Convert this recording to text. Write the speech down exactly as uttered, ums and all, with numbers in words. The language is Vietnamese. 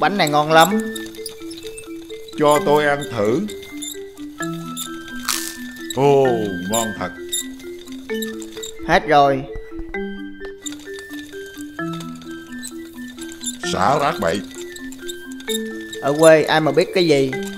Bánh này ngon lắm, cho tôi ăn thử. Ồ, ngon thật. Hết rồi. Xả rác bậy. Ở quê ai mà biết cái gì.